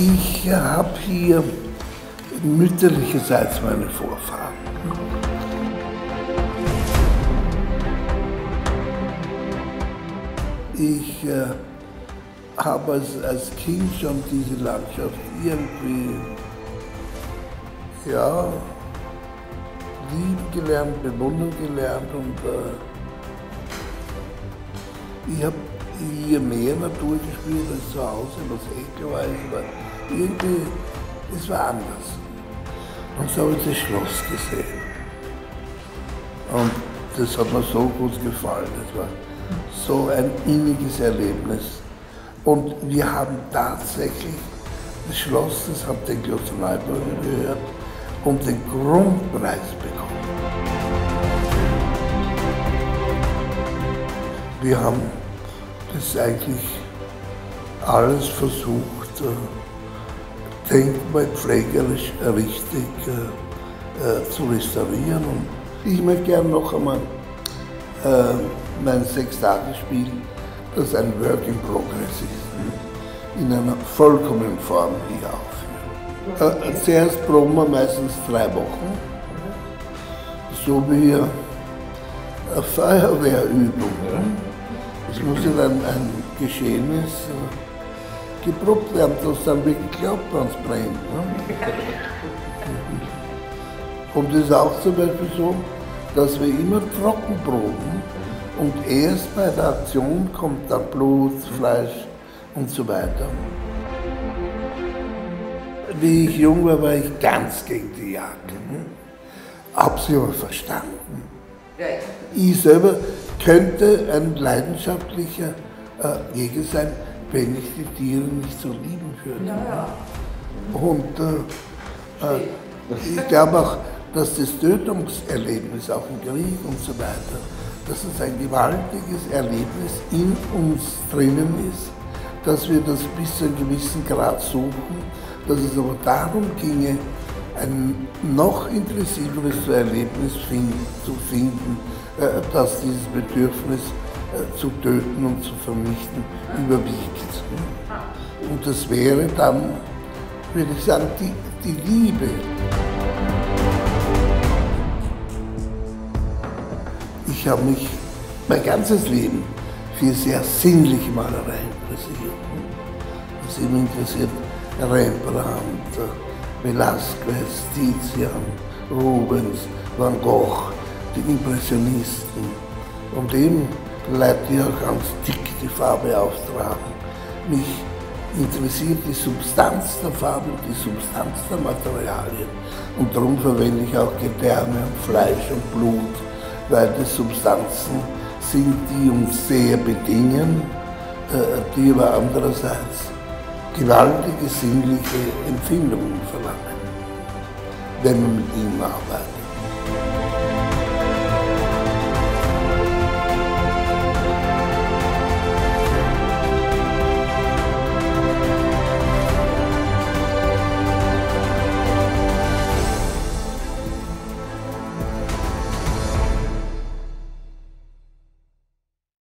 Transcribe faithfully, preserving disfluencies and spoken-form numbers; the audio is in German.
Ich habe hier mütterlicherseits meine Vorfahren. Ich äh, habe als, als Kind schon diese Landschaft irgendwie, ja, lieben gelernt, bewundern gelernt und äh, ich habe hier mehr Natur gespielt als zu Hause, was ekelweise war. Irgendwie, es war anders. Und so habe ich das Schloss gesehen. Und das hat mir so gut gefallen. Das war so ein inniges Erlebnis. Und wir haben tatsächlich das Schloss, das hat den Klosterneuburger gehört, und den Grundpreis bekommen. Wir haben das eigentlich alles versucht, denkmalpflegerisch richtig äh, zu restaurieren. Und ich möchte gerne noch einmal äh, mein Sechstagespiel, das ein Work in Progress ist, in einer vollkommenen Form hier aufführen. Äh, zuerst proben wir meistens drei Wochen, so wie eine Feuerwehrübung. Es muss ja dann ein Geschehnis geprobt werden, das dann wirklich glaubt man es brennt. Ne? Und es ist auch zum Beispiel so, dass wir immer trocken proben und erst bei der Aktion kommt dann Blut, Fleisch und so weiter. Wie ich jung war, war ich ganz gegen die Jagd. Ne? Hab sie aber verstanden. Ich selber könnte ein leidenschaftlicher äh, Jäger sein, wenn ich die Tiere nicht so lieben würde. Ja, ja. Und äh, äh, ich glaube auch, dass das Tötungserlebnis auch im Krieg und so weiter, dass es ein gewaltiges Erlebnis in uns drinnen ist, dass wir das bis zu einem gewissen Grad suchen, dass es aber darum ginge, ein noch intensiveres Erlebnis finden, zu finden, äh, dass dieses Bedürfnis zu töten und zu vernichten, überwiegt. Und das wäre dann, würde ich sagen, die, die Liebe. Ich habe mich mein ganzes Leben für sehr sinnliche Malerei interessiert. Was mich interessiert, Rembrandt, Velasquez, Tizian, Rubens, Van Gogh, die Impressionisten. Und eben Leute, die auch ganz dick die Farbe auftragen. Mich interessiert die Substanz der Farbe und die Substanz der Materialien. Und darum verwende ich auch Gedärme und Fleisch und Blut, weil das Substanzen sind, die uns sehr bedingen, die aber andererseits gewaltige sinnliche Empfindungen verlangen, wenn man mit ihnen arbeitet.